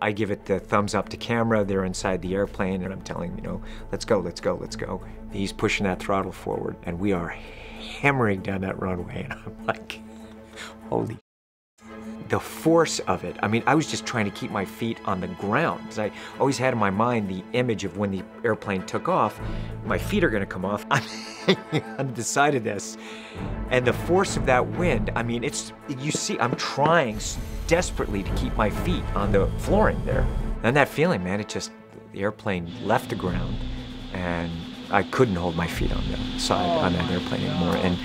I give it the thumbs up to camera, they're inside the airplane, and I'm telling them, you know, let's go, let's go, let's go. He's pushing that throttle forward, and we are hammering down that runway, and I'm like, holy. The force of it, I mean, I was just trying to keep my feet on the ground, because I always had in my mind the image of when the airplane took off, my feet are gonna come off. I'm decided this. And the force of that wind, I mean, it's, you see, I'm trying desperately to keep my feet on the flooring there. And that feeling, man, it just, the airplane left the ground, and I couldn't hold my feet on the side on that airplane anymore. And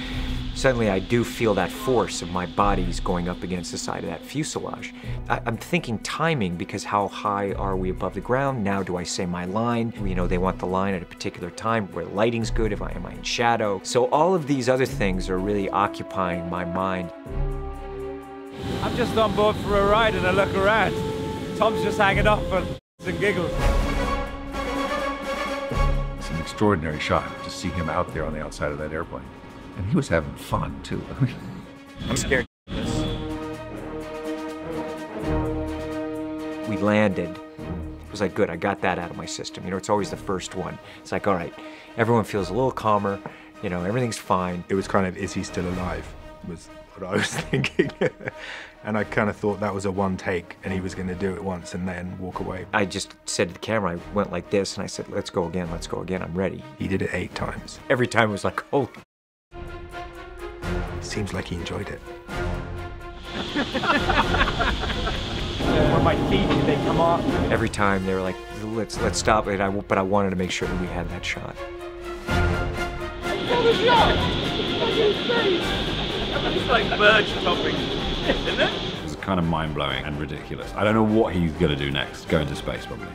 suddenly I do feel that force of my body's going up against the side of that fuselage. I'm thinking timing, because how high are we above the ground? Now do I say my line? You know, they want the line at a particular time where lighting's good, if I am I in shadow. So all of these other things are really occupying my mind. I'm just on board for a ride and I look around. Tom's just hanging off and giggles. It's an extraordinary shot to see him out there on the outside of that airplane. And he was having fun, too. I'm scared. We landed. It was like, good, I got that out of my system. You know, it's always the first one. It's like, all right, everyone feels a little calmer. You know, everything's fine. It was kind of, is he still alive, was what I was thinking. And I kind of thought that was a one take, and he was going to do it once and then walk away. I just said to the camera, I went like this, and I said, let's go again, I'm ready. He did it 8 times. Every time was like, oh. Seems like he enjoyed it. When my feet, did they come off? Every time they were like, let's stop it, but I wanted to make sure that we had that shot. That was yours! It's like Verge topic, isn't it? It's kind of mind-blowing and ridiculous. I don't know what he's going to do next. Go into space, probably.